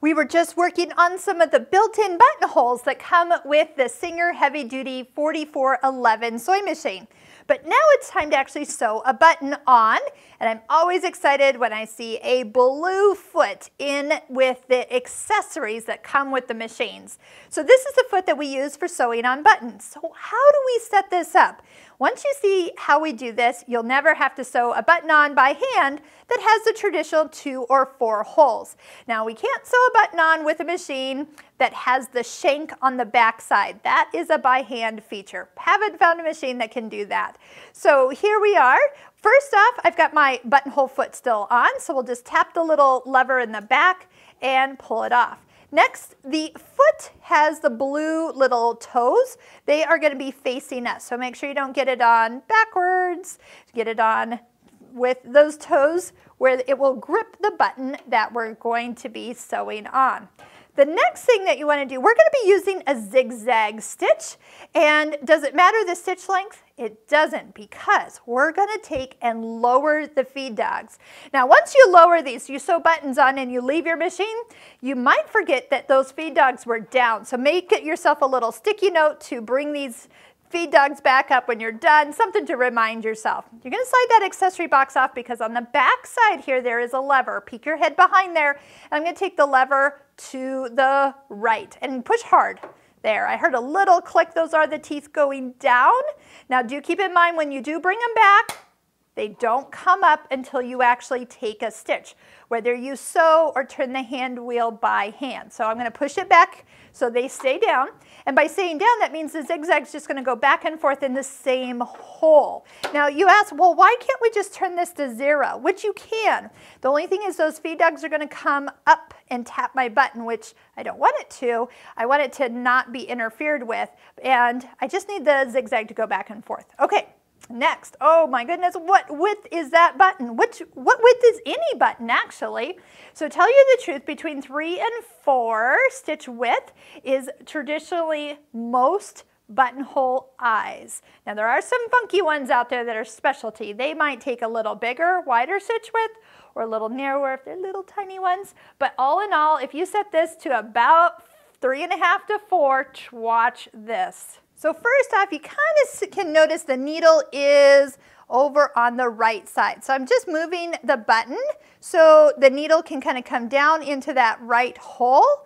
We were just working on some of the built-in buttonholes that come with the Singer Heavy Duty 4411 sewing machine. But now it's time to actually sew a button on, and I'm always excited when I see a blue foot in with the accessories that come with the machines. So this is the foot that we use for sewing on buttons. So how do we set this up? Once you see how we do this, you'll never have to sew a button on by hand that has the traditional 2 or 4 holes. Now we can't sew a button on with a machine that has the shank on the back side. That is a by hand feature. Haven't found a machine that can do that. So here we are. First off, I've got my buttonhole foot still on, so we'll just tap the little lever in the back and pull it off. Next, the foot has the blue little toes. They are going to be facing us, so make sure you don't get it on backwards. Get it on with those toes where it will grip the button that we're going to be sewing on. The next thing that you want to do, we're going to be using a zigzag stitch. And does it matter the stitch length? It doesn't, because we're going to take and lower the feed dogs. Now once you lower these, you sew buttons on and you leave your machine, you might forget that those feed dogs were down. So make yourself a little sticky note to bring these feed dogs back up when you're done, something to remind yourself. You're going to slide that accessory box off because on the back side here there is a lever. Peek your head behind there, and I'm going to take the lever to the right and push hard. There, I heard a little click. Those are the teeth going down. Now do keep in mind when you do bring them back, they don't come up until you actually take a stitch, whether you sew or turn the hand wheel by hand. So I'm going to push it back so they stay down. And by staying down, that means the zigzag's just going to go back and forth in the same hole. Now you ask, well, why can't we just turn this to 0? Which you can. The only thing is those feed dogs are going to come up and tap my button, which I don't want it to. I want it to not be interfered with. And I just need the zigzag to go back and forth. Okay. Next, oh my goodness, what width is that button? What width is any button actually? So tell you the truth, between 3 and 4 stitch width is traditionally most buttonhole eyes. Now there are some funky ones out there that are specialty. They might take a little bigger, wider stitch width or a little narrower if they're little tiny ones. But all in all, if you set this to about 3.5 to 4, watch this. So first off, you kind of can notice the needle is over on the right side. So I'm just moving the button so the needle can kind of come down into that right hole.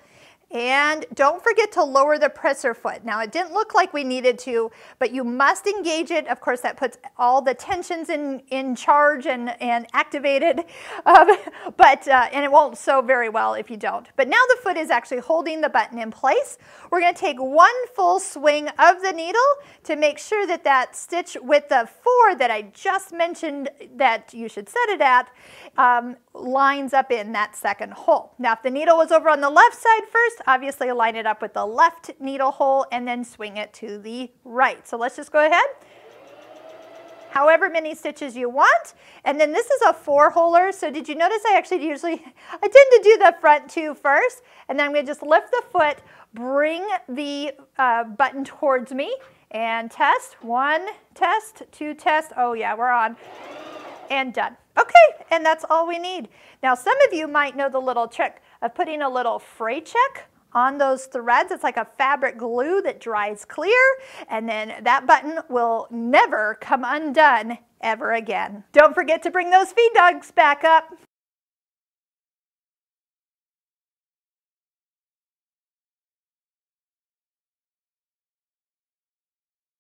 And don't forget to lower the presser foot. Now it didn't look like we needed to, but you must engage it. Of course, that puts all the tensions in charge and activated, and it won't sew very well if you don't. But now the foot is actually holding the button in place. We're going to take one full swing of the needle to make sure that that stitch width of 4 that I just mentioned that you should set it at lines up in that second hole. Now if the needle was over on the left side first, obviously line it up with the left needle hole and then swing it to the right. So let's just go ahead, however many stitches you want. And then this is a 4-holer. So did you notice I tend to do the front 2 first, and then I'm going to just lift the foot, bring the button towards me and test. 1, test, 2, test. Oh yeah, we're on. And done. Okay, and that's all we need. Now some of you might know the little trick of putting a little fray check on those threads. It's like a fabric glue that dries clear, and then that button will never come undone ever again. Don't forget to bring those feed dogs back up.